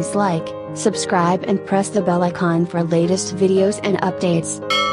Please like, subscribe and press the bell icon for latest videos and updates.